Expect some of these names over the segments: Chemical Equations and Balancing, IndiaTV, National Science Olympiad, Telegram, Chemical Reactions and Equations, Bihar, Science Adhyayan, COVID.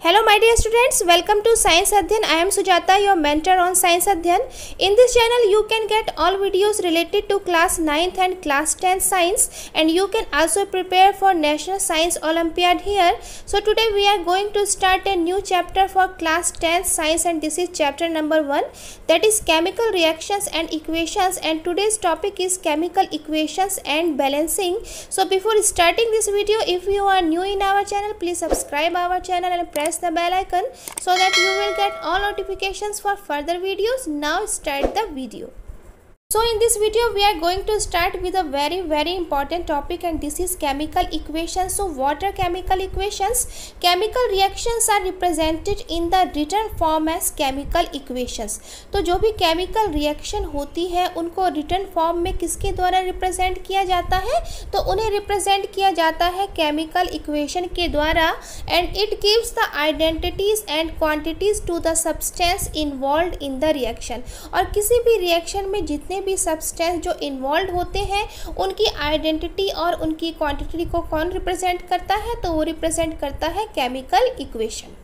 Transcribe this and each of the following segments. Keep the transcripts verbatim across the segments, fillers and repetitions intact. Hello my dear students, welcome to Science Adhyayan. I am Sujata, your mentor on Science Adhyayan. In this channel you can get all videos related to class ninth and class tenth science, and you can also prepare for National Science Olympiad here. So today we are going to start a new chapter for class tenth science, and this is chapter number one, that is Chemical Reactions and Equations, and today's topic is Chemical Equations and Balancing. So before starting this video, if you are new in our channel, please subscribe our channel and press the bell icon so that you will get all notifications for further videos. Now start the video. So in this video we are going to start with a very very important topic, and this is chemical equations. So what are chemical equations? Chemical reactions are represented in the written form as chemical equations. तो जो भी chemical reaction होती है उनको written form में किसके द्वारा represent किया जाता है? तो उन्हें represent किया जाता है chemical equation के द्वारा, and it gives the identities and quantities to the substance involved in the reaction. और किसी भी reaction में जितने भी सब्सटेंस जो इन्वॉल्व होते हैं उनकी आइडेंटिटी और उनकी क्वांटिटी को कौन रिप्रेजेंट करता है? तो वो रिप्रेजेंट करता है chemical equation.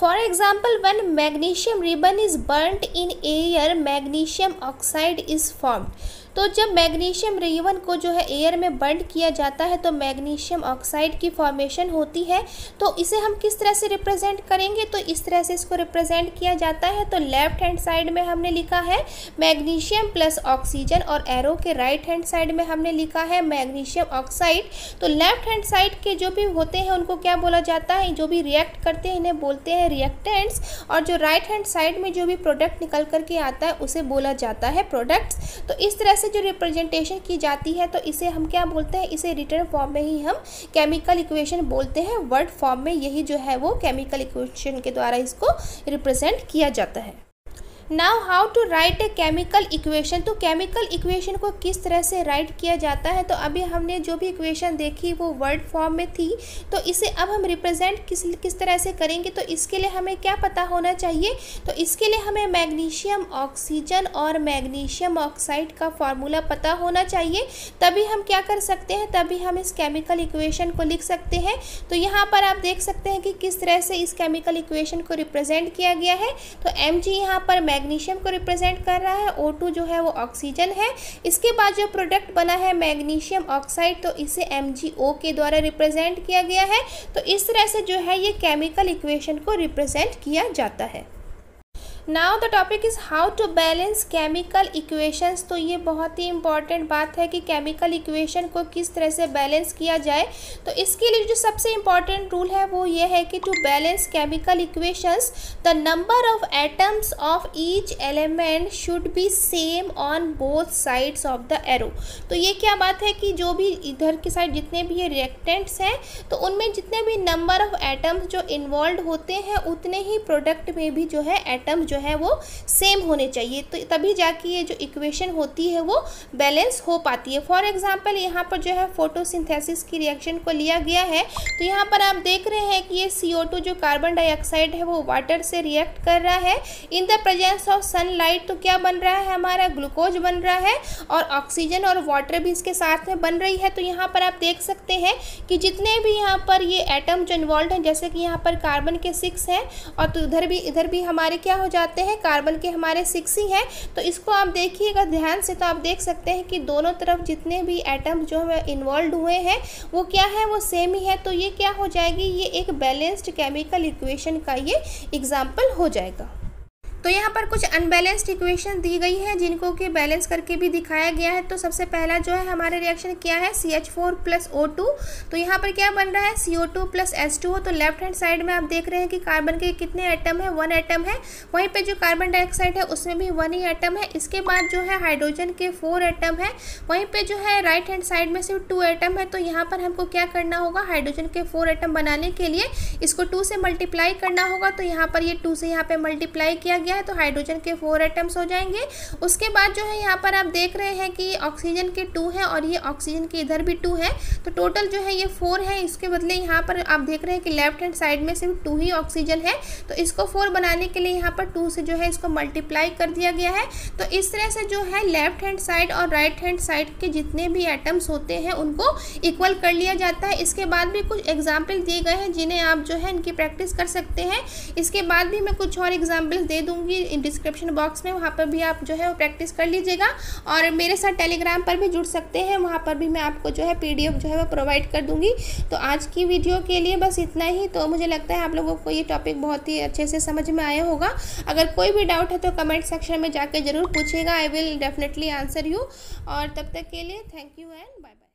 For example, when magnesium ribbon is burnt in air, magnesium oxide is formed. तो जब मैग्नीशियम रिबन को जो है एयर में बर्न किया जाता है तो मैग्नीशियम ऑक्साइड की फॉर्मेशन होती है. तो इसे हम किस तरह से रिप्रेजेंट करेंगे? तो इस तरह से इसको रिप्रेजेंट किया जाता है. तो लेफ्ट हैंड साइड में हमने लिखा है मैग्नीशियम प्लस ऑक्सीजन, और एरो के राइट हैंड साइड में हमने लिखा है मैग्नीशियम ऑक्साइड. तो लेफ्ट हैंड साइड के जो भी होते हैं उनको क्या बोला जाता है? जो भी रिएक्ट करते हैं इन्हें बोलते हैं रिएक्टेंट्स, और जो राइट हैंड साइड में जो भी प्रोडक्ट निकल करके आता है उसे बोला जाता है प्रोडक्ट्स. तो इस तरह से जो रिप्रेजेंटेशन की जाती है तो इसे हम क्या बोलते हैं? इसे रिटर्न फॉर्म में ही हम केमिकल इक्वेशन बोलते हैं. वर्ड फॉर्म में यही जो है वो केमिकल इक्वेशन के द्वारा इसको रिप्रेजेंट किया जाता है. Now how to write a chemical equation. तो केमिकल इक्वेशन को किस तरह से राइट किया जाता है? तो अभी हमने जो भी इक्वेशन देखी वो वर्ड फॉर्म में थी, तो इसे अब हम रिप्रेजेंट किस किस तरह से करेंगे? तो इसके लिए हमें क्या पता होना चाहिए? तो इसके लिए हमें मैग्नीशियम ऑक्सीजन और मैग्नीशियम ऑक्साइड का फार्मूला पता होना चाहिए, तभी हम क्या कर सकते हैं? तभी हम इस केमिकल इक्वेशन को लिख सकते हैं. तो यहाँ पर आप देख सकते हैं कि किस तरह से इस केमिकल इक्वेशन को रिप्रेजेंट किया गया है. तो एम जी यहाँ पर मैग्नीशियम को रिप्रेजेंट कर रहा है, ओ टू जो है वो ऑक्सीजन है. इसके बाद जो प्रोडक्ट बना है मैग्नीशियम ऑक्साइड, तो इसे एम जी ओ के द्वारा रिप्रेजेंट किया गया है. तो इस तरह से जो है ये केमिकल इक्वेशन को रिप्रेजेंट किया जाता है. Now the topic is how to balance chemical equations. तो ये बहुत ही इंपॉर्टेंट बात है कि केमिकल इक्वेशन को किस तरह से बैलेंस किया जाए. तो इसके लिए जो सबसे इम्पॉर्टेंट रूल है वो ये है कि to balance chemical equations the number of atoms of each element should be same on both sides of the arrow. तो ये क्या बात है कि जो भी इधर की साइड जितने भी ये रिएक्टेंट्स हैं तो उनमें जितने भी नंबर ऑफ एटम्स जो इन्वॉल्व होते हैं उतने ही प्रोडक्ट में भी जो है एटम जो है वो सेम होने चाहिए. तो तभी जाके ये जो इक्वेशन होती है वो बैलेंस हो पाती है. फॉर एग्जांपल यहाँ पर जो है फोटोसिंथेसिस की रिएक्शन को लिया गया है. तो यहाँ पर आप देख रहे हैं कि ये सी ओ टू जो कार्बन डाइऑक्साइड है वो वाटर से रिएक्ट कर रहा है in the presence of sunlight. तो क्या बन रहा है? हमारा ग्लूकोज बन रहा है, और ऑक्सीजन और वाटर भी इसके साथ में बन रही है. तो यहाँ पर आप देख सकते हैं कि जितने भी यहाँ पर ये एटम जो इन्वॉल्व हैं, जैसे कि यहाँ पर कार्बन के सिक्स हैं, और तो इधर भी इधर भी हमारे क्या हो आते हैं? कार्बन के हमारे सिक्स ही हैं. तो इसको आप देखिएगा ध्यान से, तो आप देख सकते हैं कि दोनों तरफ जितने भी एटम जो है इन्वॉल्व हुए हैं वो क्या है? वो सेम ही है. तो ये क्या हो जाएगी? ये एक बैलेंस्ड केमिकल इक्वेशन का ये एग्जाम्पल हो जाएगा. तो यहाँ पर कुछ अनबैलेंस्ड इक्वेशन दी गई हैं जिनको कि बैलेंस करके भी दिखाया गया है. तो सबसे पहला जो है हमारे रिएक्शन क्या है? C H four plus O two. तो यहाँ पर क्या बन रहा है? C O two plus H two O. तो लेफ्ट हैंड साइड में आप देख रहे हैं कि कार्बन के कितने एटम हैं? वन एटम है. वहीं पे जो कार्बन डाइऑक्साइड है उसमें भी वन ही एटम है. इसके बाद जो है हाइड्रोजन के फोर एटम है. वहीं पर जो है राइट हैंड साइड में सिर्फ टू एटम है. तो यहाँ पर हमको क्या करना होगा? हाइड्रोजन के फोर एटम बनाने के लिए इसको टू से मल्टीप्लाई करना होगा. तो यहाँ पर ये टू से यहाँ पर मल्टीप्लाई किया गया किया है तो हाइड्रोजन के फोर एटम्स हो जाएंगे। उसके बाद जो है यहाँ पर आप देख रहे हैं कि ऑक्सीजन के टू है और ये ऑक्सीजन के इधर भी टू है, तो टोटल जो है ये फोर है। इसके बदले यहाँ पर आप देख रहे हैं कि लेफ्ट हैंड साइड में सिर्फ टू ही ऑक्सीजन है, तो इसको फोर बनाने के लिए यहाँ पर टू से जो है इसको मल्टीप्लाई कर दिया गया है। तो इस तरह से जो है लेफ्ट हैंड साइड और राइट हैंड साइड के जितने भी एटम्स होते हैं उनको इक्वल कर लिया जाता है। इसके बाद भी कुछ एग्जाम्पल दिए गए हैं जिन्हें आप जो है इनकी प्रैक्टिस कर सकते हैं। इसके बाद भी मैं कुछ और एग्जाम्पल्स दे दूंगी डिस्क्रिप्शन बॉक्स में, वहाँ पर भी आप जो है वो प्रैक्टिस कर लीजिएगा। और मेरे साथ टेलीग्राम पर भी जुड़ सकते हैं, वहाँ पर भी मैं आपको जो है पीडीएफ जो है वो प्रोवाइड कर दूंगी। तो आज की वीडियो के लिए बस इतना ही। तो मुझे लगता है आप लोगों को ये टॉपिक बहुत ही अच्छे से समझ में आया होगा। अगर कोई भी डाउट है तो कमेंट सेक्शन में जाकर जरूर पूछिएगा, I will definitely answer you. और तब तक के लिए thank you and bye bye.